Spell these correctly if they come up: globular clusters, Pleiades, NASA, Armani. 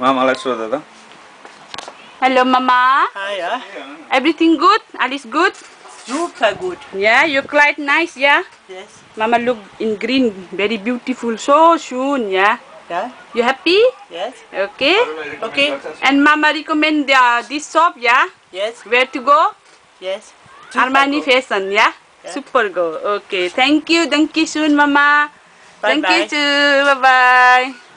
Ma'am, alas po dada. Hello, Mama. Hiya. Everything good? Alice good? Look good. Yeah, you quite nice, yeah? Yes. Mama look in green, very beautiful, so soon, yeah? Yeah. You happy? Yes. Okay. Okay. And Mama recommend this shop, yeah? Yes. Where to go? Yes. Armani Fashion, yeah? Yeah? Super go. Okay. Thank you. Thank you soon, Mama. Bye-bye. Thank you too. Bye-bye.